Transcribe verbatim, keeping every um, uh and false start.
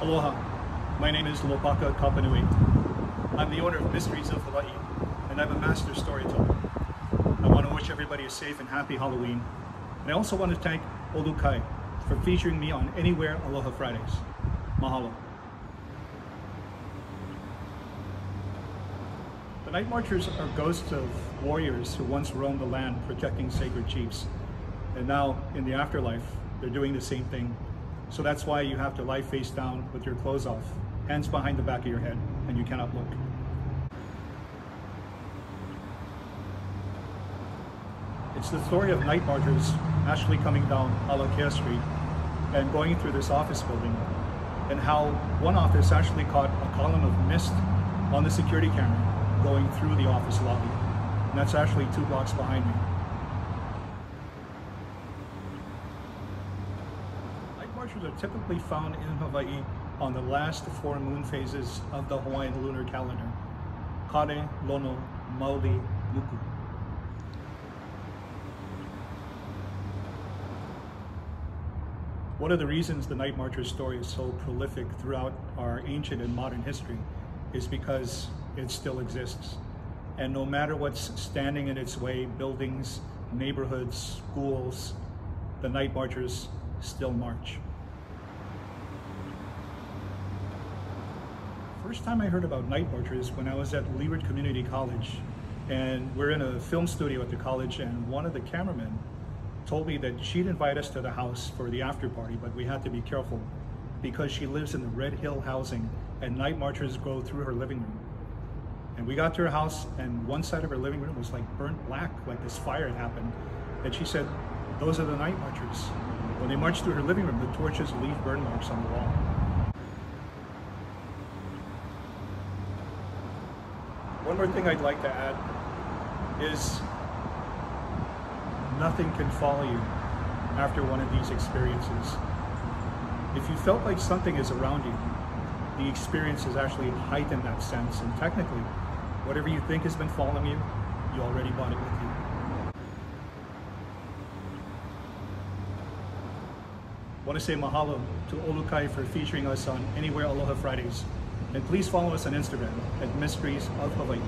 Aloha, my name is Lopaka Kapanui. I'm the owner of Mysteries of Hawaii, and I'm a master storyteller. I want to wish everybody a safe and happy Halloween. And I also want to thank Olukai for featuring me on Anywhere Aloha Fridays. Mahalo. The Night Marchers are ghosts of warriors who once roamed the land protecting sacred chiefs. And now, in the afterlife, they're doing the same thing. So that's why you have to lie face down with your clothes off, hands behind the back of your head, and you cannot look. It's the story of Night Marchers actually coming down Alakea Street and going through this office building, and how one office actually caught a column of mist on the security camera going through the office lobby. And that's actually two blocks behind me. Are typically found in Hawaii on the last four moon phases of the Hawaiian lunar calendar: Kāne Lono, Mauli Muku. One of the reasons the Night Marchers story is so prolific throughout our ancient and modern history is because it still exists. And no matter what's standing in its way, buildings, neighborhoods, schools, the Night Marchers still march. First time I heard about Night Marchers when I was at Leeward Community College, and we're in a film studio at the college, and one of the cameramen told me that she'd invite us to the house for the after party, but we had to be careful because she lives in the Red Hill housing and Night Marchers go through her living room. And we got to her house, and one side of her living room was like burnt black, like this fire had happened. And she said, "Those are the Night Marchers. When they march through her living room, the torches leave burn marks on the wall." One more thing I'd like to add is nothing can follow you after one of these experiences. If you felt like something is around you, the experience has actually heightened that sense, and technically, whatever you think has been following you, you already brought it with you. I want to say mahalo to Olukai for featuring us on Anywhere Aloha Fridays. And please follow us on Instagram at Mysteries of Hawaii.